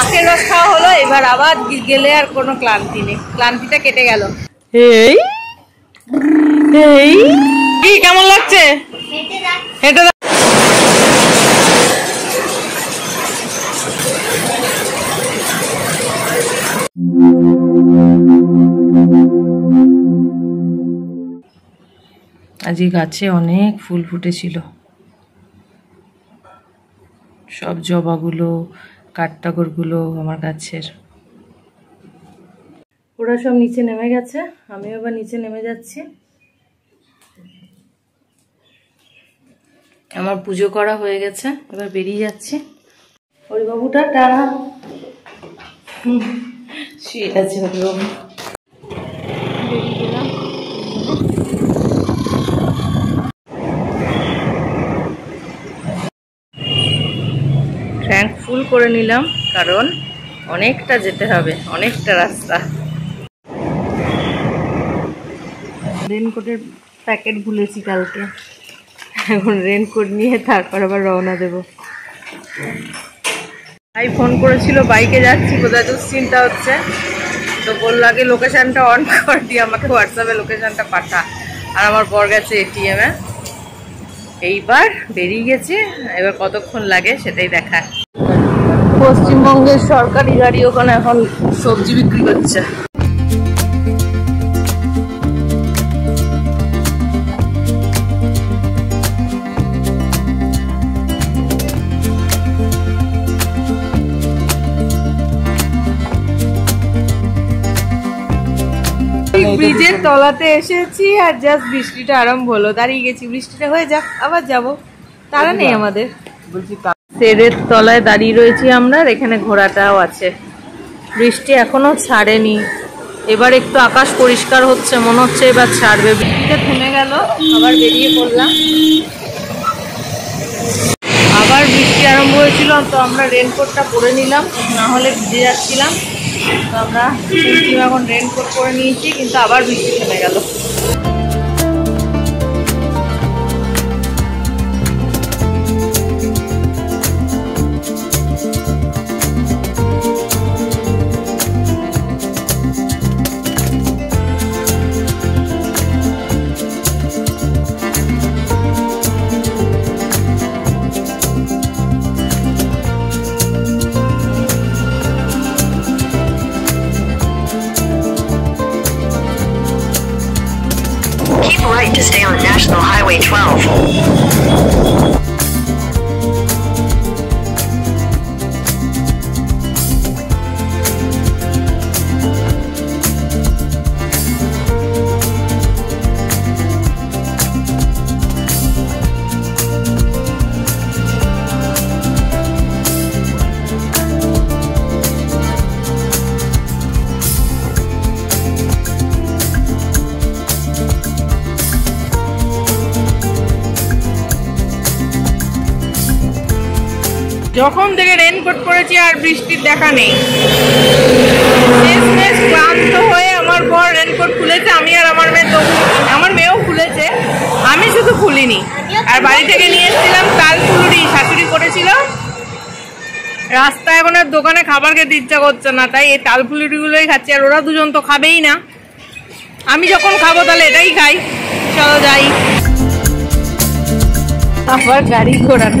আখের রস খাওয়া হলো, এবার আবার গেলে আর কোনো ক্লান্তি নেই, ক্লান্তিটা কেটে গেল। কি কেমন লাগছে? হেঁটে আজ গাছে অনেক ফুল ফুটেছিল, সব জবাগুলো, কাঠটাগরগুলো আমার গাছের। ওরা সব নিচে নেমে গেছে, আমিও এবার নিচে নেমে যাচ্ছি। আমার পুজো করা হয়ে গেছে, এবার বেরিয়ে যাচ্ছি। হরিবাবুটা টানা শুয়ে আছে, হরিবাবু ট্যাঙ্ক ফুল করে নিলাম, কারণ অনেকটা যেতে হবে, অনেকটা রাস্তা। রেনকোটের প্যাকেট ভুলেছি কালকে, এখন রেনকোট নিয়ে তারপর আবার রওনা দেব। ভাই ফোন করেছিল বাইকে যাচ্ছি, কোথায় দুশ্চিন্তা হচ্ছে, তো বলল আগে লোকেশানটা অন কর দিয়ে আমাকে হোয়াটসঅ্যাপে লোকেশানটা পাঠা। আর আমার বর গেছে এটিএমে, এইবার বেরিয়ে গেছি, এবার কতক্ষণ লাগে সেটাই দেখা। পশ্চিমবঙ্গের সরকারি গাড়ি ওখানে এখন সবজি বিক্রি করছে। ব্রিজের তলাতে এসেছি আর জাস্ট বৃষ্টিটা আরম্ভ হলো, দাঁড়িয়ে গেছি বৃষ্টিটা হয়ে যাক আবার যাব, তারা নেই আমাদের। সেরের তলায় দাঁড়িয়ে রয়েছি আমরা, এখানে ঘোড়াটাও আছে। বৃষ্টি এখনো ছাড়েনি, এবার একটু আকাশ পরিষ্কার হচ্ছে, মনে হচ্ছে এবার ছাড়বে। বৃষ্টিটা থেমে গেল, আবার বেরিয়ে পড়লাম। আবার বৃষ্টি আরম্ভ হয়েছিল, তো আমরা রেনকোটটা পরে নিলাম, না হলে ভিজে যাচ্ছিলাম। আমরা এখন রেনকোট করে নিয়েছি, কিন্তু আবার বৃষ্টি থেমে গেল। To stay on National Highway 12. যখন থেকে রেনকোট পরেছি আর বৃষ্টির দেখা নেই, ক্লান্ত হয়ে আমার বর রেনকোট খুলেছে, আমি আর আমার মেয়ে, তো আমার মেয়েও খুলেছে, আমি শুধু খুলিনি। আর বাড়ি থেকে নিয়ে এসেছিলাম তাল ফুলুরি, শাশুড়ি করেছিল। রাস্তায় এখন আর দোকানে খাবার খেতে ইচ্ছা করছে না, তাই এই তাল ফুলুরিগুলোই খাচ্ছি। আর ওরা দুজন তো খাবেই না, আমি যখন খাবো তাহলে এটাই খাই। চলো যাই, আবার গাড়ি ঘোরানো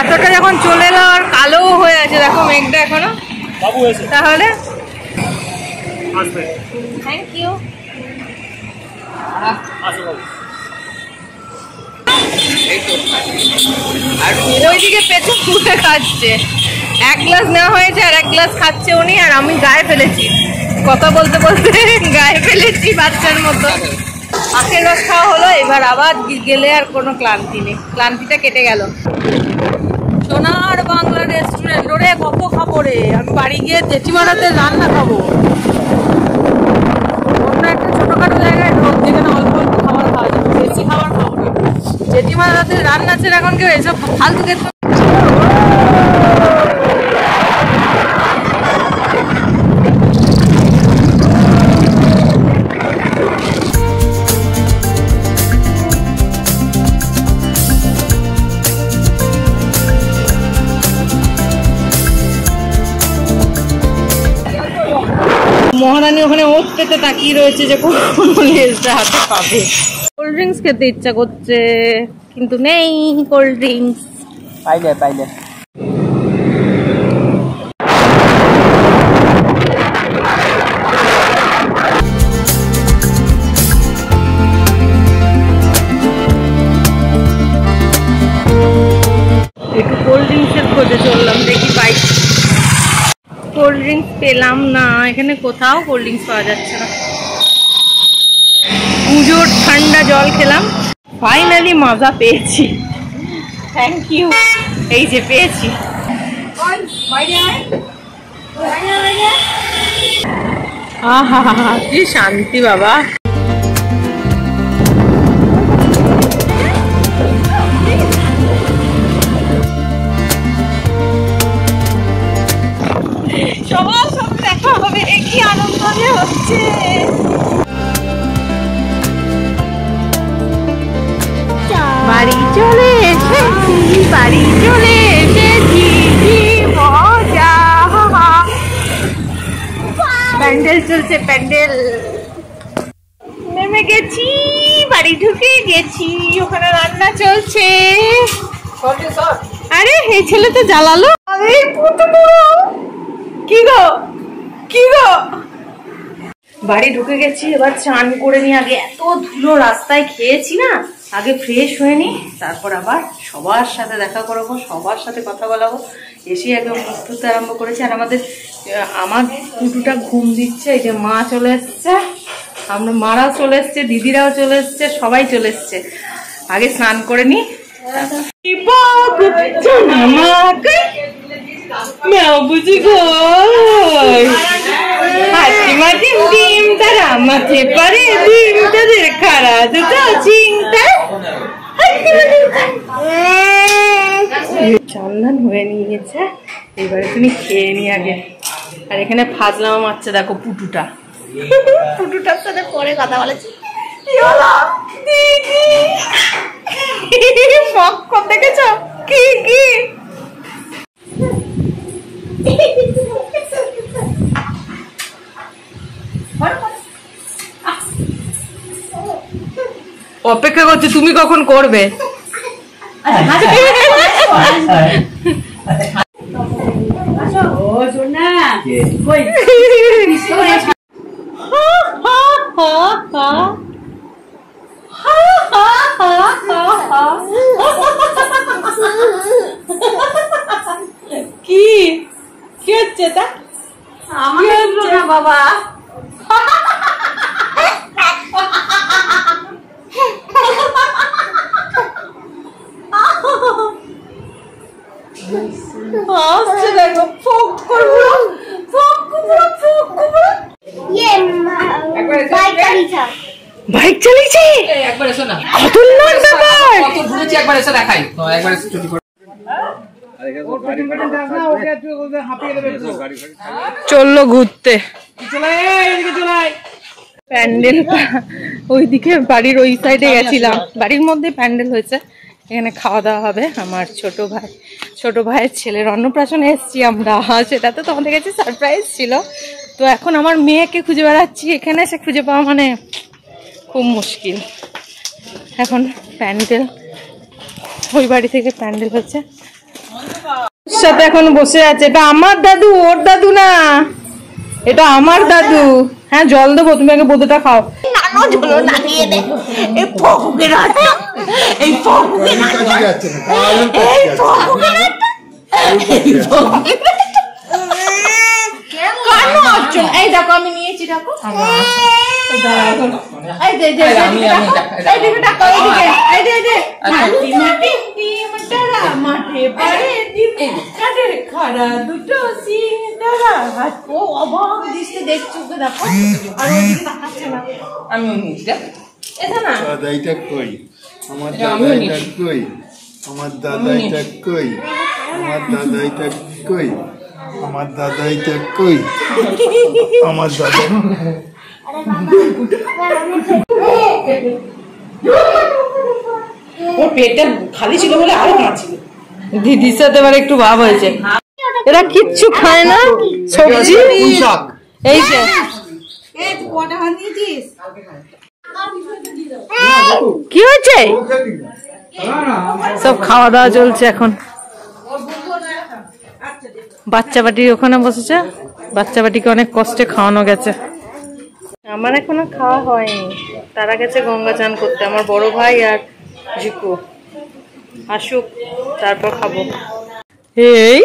এতটা যখন চলে এলো আর কালো হয়ে আছে, দেখো মেঘটা এখনো। তাহলে থ্যাংক ইউ। ওইদিকে পেটে ফুটে খাচ্ছে, এক গ্লাস নেওয়া হয়েছে আর এক গ্লাস খাচ্ছে উনি, আর আমি গায়ে ফেলেছি, কথা বলতে বলতে গায়ে ফেলেছি বাচ্চার মতো। আখের রস খাওয়া হলো, এবার আবার গেলে আর কোনো ক্লান্তি নেই, ক্লান্তিটা কেটে গেল। সোনার বাংলার খবরে কত খবরে আমি বাড়ি গিয়ে জেঠিমারাতে রান্না খাবো। অন্য একটা ছোটখাটো জায়গায় ঢোক যেখানে অল্প অল্প খাবার খাওয়া যাবে, বেশি খাবার খাবো না। জেঠিমারাতে রান্না ছেড়ে এখন কেউ এসব ফালতু খেতে মহারানী ওখানে ওট পেতে তাকিয়ে রয়েছে যে কখন লেজটা হাতে পাবে। কোল্ড ড্রিঙ্কস খেতে ইচ্ছা করছে কিন্তু নেই কোল্ড ড্রিঙ্কস। পাইলে পাইলে একটু কোল্ড ড্রিঙ্কসের খোঁজে চললাম, দেখি পাই। কোল্ড ড্রিঙ্কস পেলাম না, এখানে কোথাও কোল্ড ড্রিঙ্কস পাওয়া যাচ্ছে না। পুজোর ঠান্ডা জল খেলাম, ফাইনালি মজা পেয়েছি। থ্যাংক ইউ, এই যে পেয়েছি। আহা কি শান্তি বাবা। বাড়ি চলে এসেছি, বাড়ি চলে এসেছি। প্যান্ডেল চলছে, প্যান্ডেল নেমে গেছি, বাড়ি ঢুকে গেছি। ওখানে রান্না চলছে। আরে এই ছেলে তো জ্বালালো। কি গো কি গো, বাড়ি ঢুকে গেছি। এবার চান করে নি, আগে এত ধুলো রাস্তায় খেয়েছি না, আগে ফ্রেশ হয়ে নি, তারপর আবার সবার সাথে দেখা করাবো, সবার সাথে কথা বলাবো। এসে একদম মুখ আরম্ভ করেছি। আর আমার দুটোটা ঘুম দিচ্ছে। এই যে মা চলে এসছে, আমরা মারাও চলে এসছে, দিদিরাও চলে এসছে, সবাই চলে এসছে। আগে স্নান করে নি। চন্দন হয়ে নিয়েছে, এবারে তুমি খেয়ে নি আগে। আর এখানে ফাজলামা মারছে দেখো পুটুটা, পুটুটার সাথে পরে কথা বলেছি। দেখেছ কি কি অপেক্ষা করছি তুমি কখন করবে। কি কি হচ্ছে তা আমার বাবা। বাইক চালিয়েছে একবার এসো না, অতুলন ব্যাপার। কত ঘুরেছি, একবার এসে দেখাই। একবার এসে চুরি করে চললো ঘুরতে। প্যান্ডেল ওইদিকে, বাড়ির ওই সাইডে গেছিলাম, বাড়ির মধ্যে প্যান্ডেল হয়েছে। এখানে খাওয়া দাওয়া হবে। আমার ছোট ভাইয়ের ছেলের অন্নপ্রাশনে এসেছি আমরা, সেটা তো তোমাদের কাছে সারপ্রাইজ ছিল। তো এখন আমার মেয়েকে খুঁজে বেড়াচ্ছি, এখানে সে খুঁজে পাওয়া মানে খুব মুশকিল। এখন প্যান্ডেল, ওই বাড়ি থেকে প্যান্ডেল হচ্ছে, সাথে এখন বসে আছে। এটা আমার দাদু, ওর দাদু না, এটা আমার দাদু। হ্যাঁ জল দেবো, তুমি আগে বোতলটা খাও। এই দেখো আমি নিয়েছি, দেখো এই দেখো সব খাওয়া দাওয়া চলছে এখন। বাচ্চা বাটি ওখানে বসেছে, বাচ্চা বাটিকে অনেক কষ্টে খাওয়ানো গেছে। আমার এখনো খাওয়া হয়নি, তারা গেছে গঙ্গা চান করতে, আমার বড় ভাই আর জিকু আসুক তারপর খাবো। এই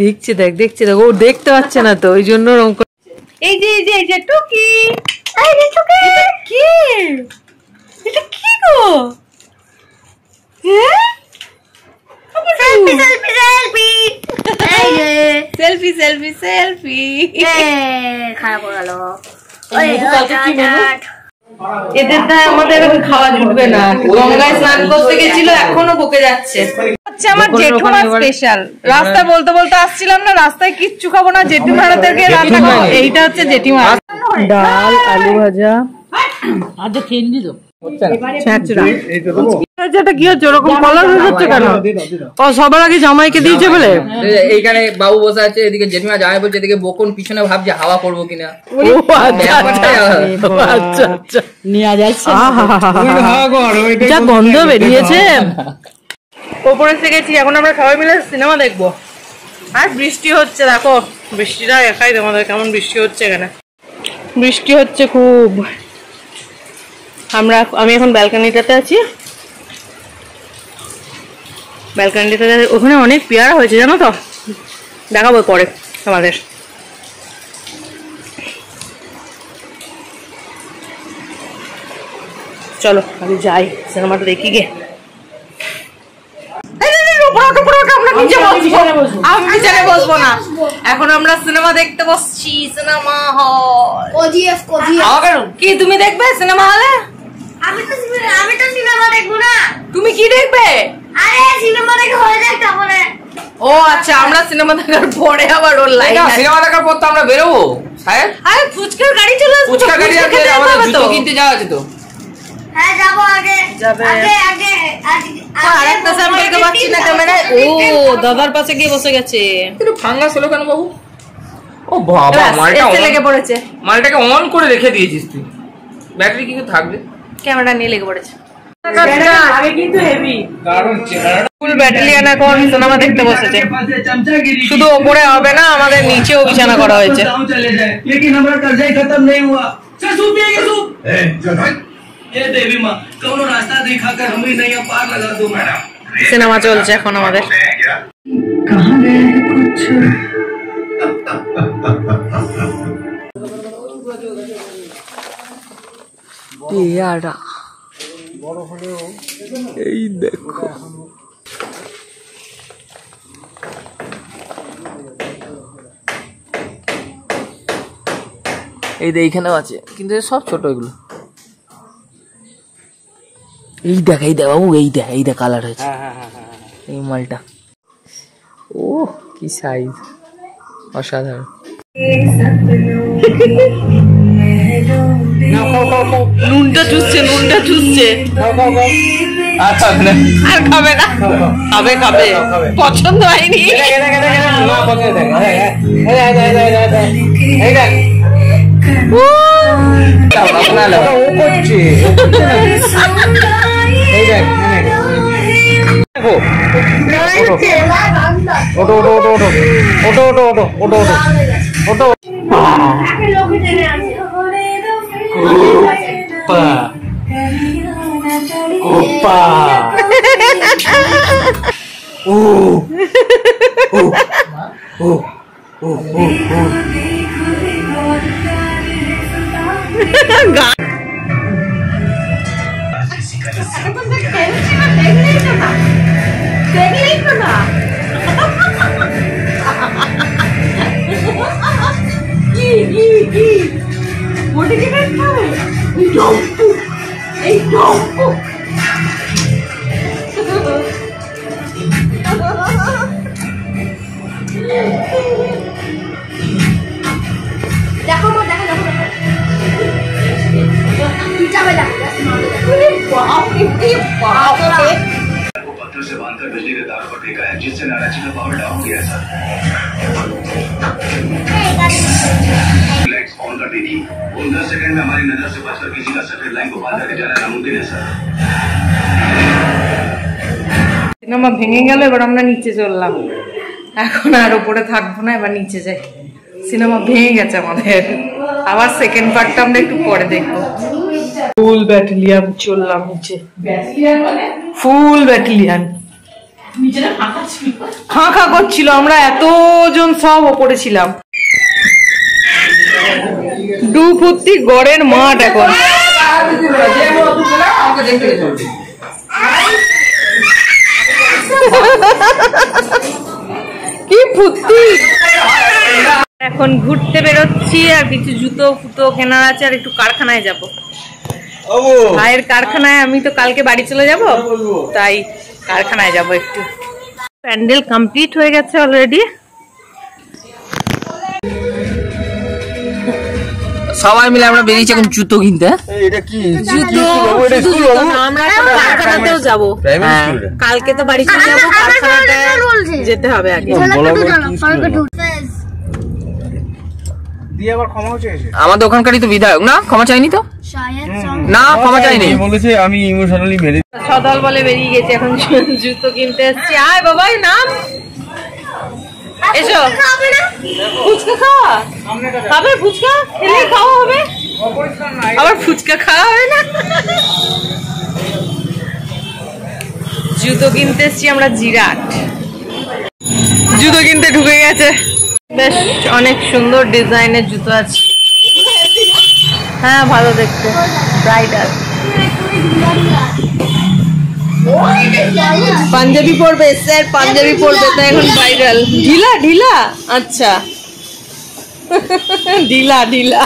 দেখছি দেখ, দেখছি দেখ, ও দেখতে পাচ্ছে না তো ওই জন্য রং। এই যে টুকি, এটা কি গো? সেলফি সেলফি সেলফি খাওয়া পড়ালো। এদের তো আমাদের খাওয়া জুটবে না, গঙ্গায় স্নান করতে গেছিল এখনো বকে যাচ্ছে। হচ্ছে আমার জেঠুমা স্পেশাল, রাস্তা বলতে বলতে আসছিলাম না, রাস্তায় কিচ্ছু খাবো না জেঠিমারাদেরকে রান্না খাবো। এইটা হচ্ছে জেঠিমা, ডাল আলু ভাজা। আচ্ছা খেয়ে নিল বাবু বসে আছে, এদিকে জেঠিমা জামাই বলছে এদিকে বকুন পিছনে ভাবছে হাওয়া করবো কিনা। যা গন্ধ বেরিয়েছে। ওপরে এসে গেছি, এখন আমরা সবাই মিলে সিনেমা দেখবো। আর বৃষ্টি হচ্ছে, দেখো বৃষ্টিটা দেখাই তোমাদের কেমন বৃষ্টি হচ্ছে। এখানে বৃষ্টি হচ্ছে খুব। আমি এখন ব্যালকনিটাতে আছি, ব্যালকনিটাতে ওখানে অনেক পেয়ারা হয়েছে জানো তো, দেখাবো পরে তোমাদের। চলো আমি যাই সিনেমাটা দেখি গে। এখন আমরা সিনেমা দেখতে বসছি, সিনেমা হল। কি তুমি দেখবে সিনেমা হলে? আমি তো সিনেমা দেখবো না। তুমি কি দেখবে? আরে সিনেমা দেখে হয়ে যাক তারপরে। ও আচ্ছা, আমরা সিনেমা দেখার পরে আবার অনলাইন। না সিনেমা দেখার পর তো আমরা বেরোবো সাহেব। আরে ফুচকার গাড়ি চলে আসবে, ফুচকার গাড়ি আছে, আমাদের জুতো কিনতে যাওয়া আছে তো। হ্যাঁ যাবো, আগে যাবে আগে আগে আর একটা স্যাম্পলকে বাচ্চি না ক্যামেরা। ও দাদার পাশে গিয়ে বসে গেছে। একটু ফাঙ্গা হলো কেন বাবু? ও বাবা মালটা এসে লেগে পড়েছে, মালটাকে অন করে রেখে দিয়েছিস তুই, ব্যাটারি কি থাকবে? ক্যামেরা নিয়ে লেগে পড়েছে। শুধু ওপরে হবে না, আমাদের নিচেও বিছানা করা হয়েছে। সিনেমা চলছে এখন আমাদের। পেয়ারা বড় হলেও এই দেখো, এই দেখ এইখানেও আছে, কিন্তু সব ছোট এগুলো। এই দেখ এই দেখ বাবু, এই দেখ এই দেখ কালার হয়েছে এই মালটা। ও কি সাইজ, অসাধারণ। নুনটা চুষছে, নুনটা চুষছে। আর খাবে না? খাবে খাবে, পছন্দ হয়নি। What did you guys call it? We don't poop. They don't poop. पत्थर से बांधकर बिजली के तार पर टेका है जिससे नाराजी का पावर डाउन गया सर। लाइट्स ऑन कर दी थी। 15 सेकंड में हमारी नजर से बचकर किसी का सफेद लाइन को बांध कर जाना नामुमकिन है सर। इतना मैं भेंगे गया मैं बड़ा हमने नीचे चल लाऊं। एको ना रोपोड़े थक भुना है बन नीचे जाए। सिनेमा भेंगे अच्छा मानेर। आवाज सेकंड पार्ट हमने टू पढ़ देखो। Full battalion चोला नीचे। Full battalion। नीचे ना हाँ चिलो। हाँ हाँ कौन चिलो हमरा है तो जोन साव ओपोरे चिला। दुपुती गोरेन मार टेकोन। की पुती। এখন ঘুরতে বেরোচ্ছি আর কিছু জুতো ফুটো কেনা আছে আর একটু কারখানায় যাব। ওগো ভাইয়ের কারখানায় আমি তো কালকে বাড়ি চলে যাব তাই কারখানায় যাব একটু। প্যান্ডেল কমপ্লিট হয়ে গেছে অলরেডি। সবাই মিলে আমরা বেরিয়েছি এখন জুতো কিনতে। এটা কি? জুতো এটা স্কুল হবে। আমরা এখন কারখানাতেও যাব। কালকে তো বাড়ি চলে যাব কারখানাতে যেতে হবে আগে। দিয়াবার ক্ষমা চাইছে আমাদের ওখানকারই তো বিধায়ক না ক্ষমা চাইনি তো শায়দ না ক্ষমা চাইনি বলেছে আমি ইমোশনালি মেরে সদল বলে বেরিয়ে গেছে এখন জুতো কিনতে আসছি আয় বাবা নাম এসো খাবে না ফুচকা খাও খাবে ফুচকা খেলে খাও হবে আবার ফুচকা খাওয়া হবে না জুতো কিনতে আসছি আমরা জিরাট জুতো কিনতে ঢুকে গেছে বেশ অনেক সুন্দর ডিজাইনের জুতো আছে হ্যাঁ ভালো দেখতে ব্রাইডাল পাঞ্জাবি পরবে স্যার পাঞ্জাবি পরবে তো এখন ব্রাইডাল ঢিলা ঢিলা আচ্ছা ঢিলা ঢিলা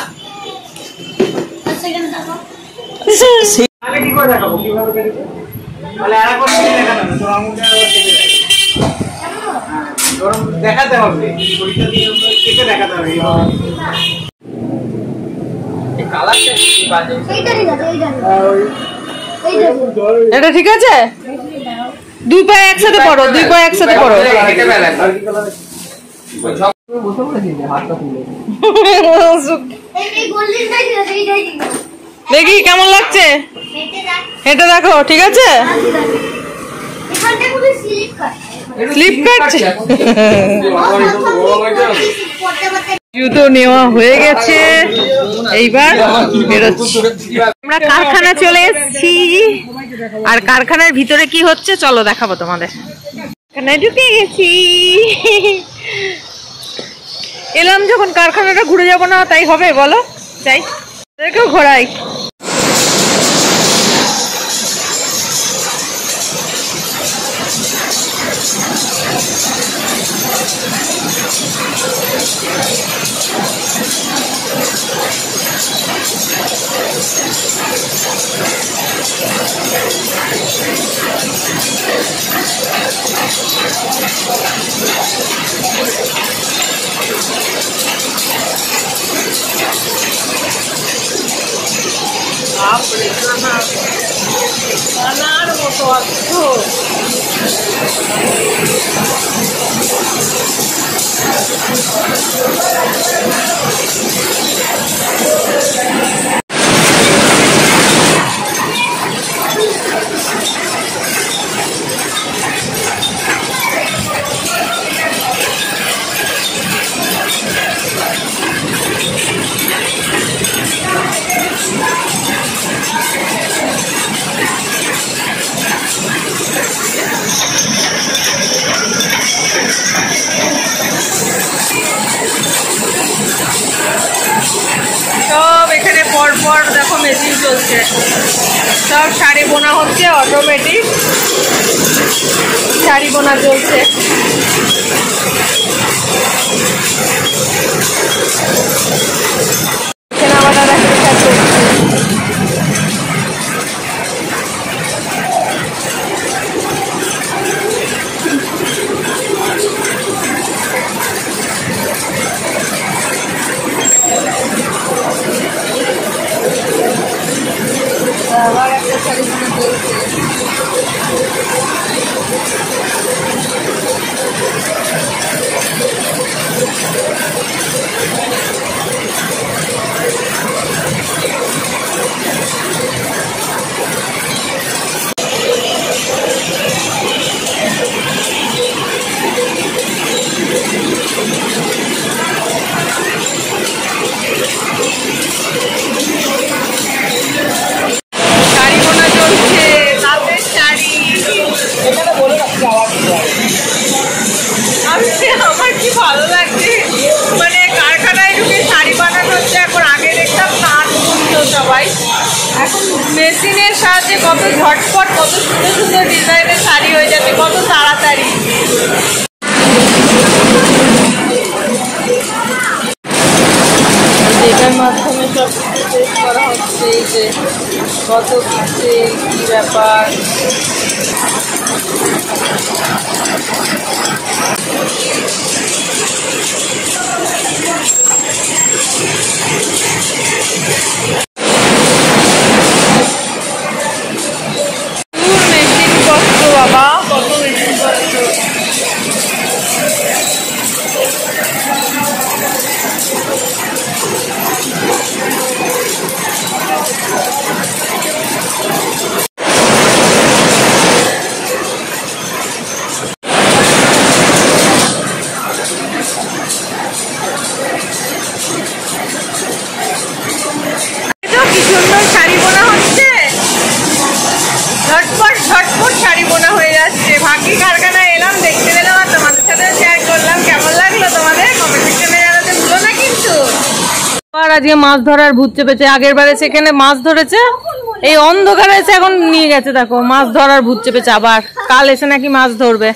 দেখাতে হবে পরীক্ষা দিয়ে আমরা কেটে দেখাতে হবে এই কালারটা কি বাজে এইটা ঠিক আছে এইটা এটা ঠিক আছে দুই পায়ে একসাথে পড়ো দুই পায়ে একসাথে পড়ো এটা ব্যালেন্স আর কি কালার সব বসে পড়ে দিন হাতটা তুলে এই গোল্ডেন সাইজ এইটাই দেখি কেমন লাগছে এটা দেখো ঠিক আছে এখানটা খুবই স্লিপ কাট স্লিপ কাটছে জুতো নেওয়া হয়ে গেছে এইবার আমরা কারখানা চলে এসেছি আর কারখানার ভিতরে কি হচ্ছে চলো দেখাবো তোমাদের কারখানায় ঢুকে গেছি এলাম যখন কারখানাটা ঘুরে যাবো না তাই হবে বলো চাই দেখো ঘোরাই সব শাড়ি বোনা হচ্ছে অটোমেটিক, শাড়ি বোনা চলছে। মেশিনের সাহায্যে কত ঝটপট, কত সুন্দর সুন্দর ডিজাইনের শাড়ি হয়ে যাবে, কত তাড়াতাড়ি। এটার মাধ্যমে সব শেষ করা হচ্ছে। এই যে কত কিছু কি ব্যাপার, আজকে মাছ ধরার ভূত চেপেছে। আগের বারে সেখানে মাছ ধরেছে, এই অন্ধকারে এসে এখন নিয়ে গেছে। দেখো মাছ ধরার ভূত চেপেছে, আবার কাল এসে নাকি মাছ ধরবে।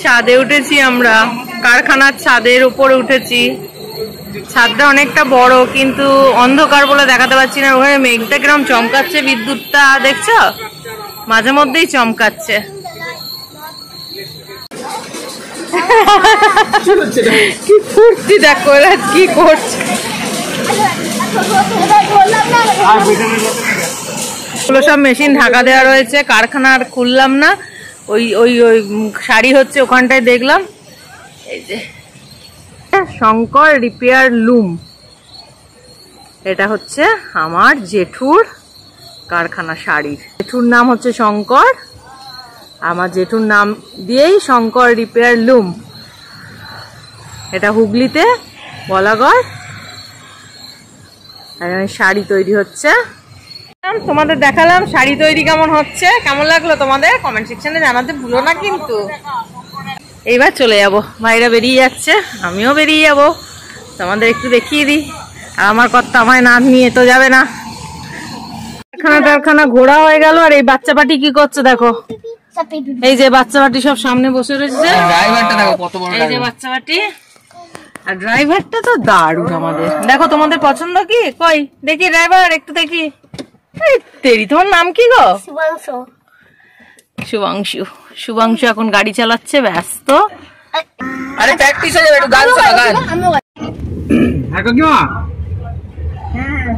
ছাদে উঠেছি আমরা, কারখানার ছাদের উপরে উঠেছি। ছাদটা অনেকটা বড় কিন্তু অন্ধকার বলে দেখাতে পারছি না। ওখানে মেঘটা কিরকম চমকাচ্ছে, বিদ্যুৎটা দেখছো মাঝে মধ্যেই চমকাচ্ছে। কি ফুর্তি দেখো কি করছে। সব মেশিন ঢাকা দেওয়া রয়েছে, কারখানা আর খুললাম না। ওই ওই ওই শাড়ি হচ্ছে ওখানটায় দেখলাম। এই যে শঙ্কর রিপেয়ার লুম, এটা হচ্ছে আমার জেঠুর কারখানা শাড়ির। জেঠুর নাম হচ্ছে শঙ্কর, আমার জেঠুর নাম দিয়েই শঙ্কর রিপেয়ার লুম। এটা হুগলিতে বলাগড়, শাড়ি তৈরি হচ্ছে। তোমাদের দেখালাম শাড়ি তৈরি কেমন হচ্ছে, কেমন লাগলো তোমাদের কমেন্ট সেকশনে জানাতে ভুলো না কিন্তু। এইবার চলে যাব, ভাইরা বেরিয়ে যাচ্ছে, আমিও বেরিয়ে যাব। তোমাদের একটু দেখিয়ে দিই। আর আমার কর্তা আমায় না নিয়ে তো যাবে না। কারখানা টারখানা ঘোরা হয়ে গেল। আর এই বাচ্চা পাটি কি করছে দেখো, এই যে বাচ্চা বাটি সব সামনে বসে রয়েছে। এই যে বাচ্চা বাটি আর ড্রাইভারটা তো দারুণ আমাদের। দেখো তোমাদের পছন্দ কি, কই দেখি ড্রাইভার একটু দেখি। তেরি তোমার নাম কি গো? শুভাংশু। শুভাংশু, শুভাংশু এখন গাড়ি চালাচ্ছে, ব্যস্ত। আরে প্র্যাকটিস হয়ে যাবে, একটু গান শোনা, গান। এখন কি মা? হ্যাঁ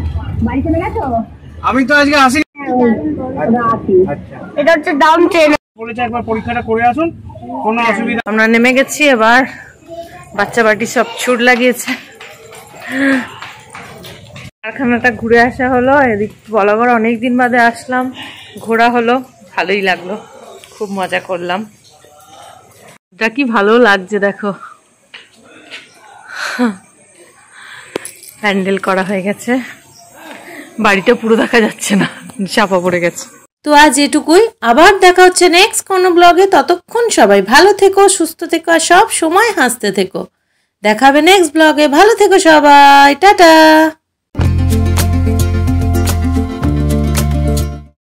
বাড়ি চলে গেছো? আমি তো আজকে আসি। এটা হচ্ছে ডাউন ট্রেন। আমরা নেমে গেছি এবার। বাচ্চা বাটি সব ছুট লাগিয়েছে। কারখানাটা ঘুরে আসা হলো, এদিক বলাগড় অনেকদিন বাদে আসলাম, ঘোরা হলো, ভালোই লাগলো, খুব মজা করলাম। এটা কি ভালো লাগছে দেখো, হ্যান্ডেল করা হয়ে গেছে। বাড়িটা পুরো দেখা যাচ্ছে না, চাপা পড়ে গেছে। তো আজ এটুকুই, আবার দেখা হচ্ছে নেক্সট কোন ব্লগে। ততক্ষণ সবাই ভালো থেকো, সুস্থ থেকো, আর সব সময় হাসতে থেকো। দেখাবে নেক্সট ব্লগে। ভালো থেকো সবাই, টাটা।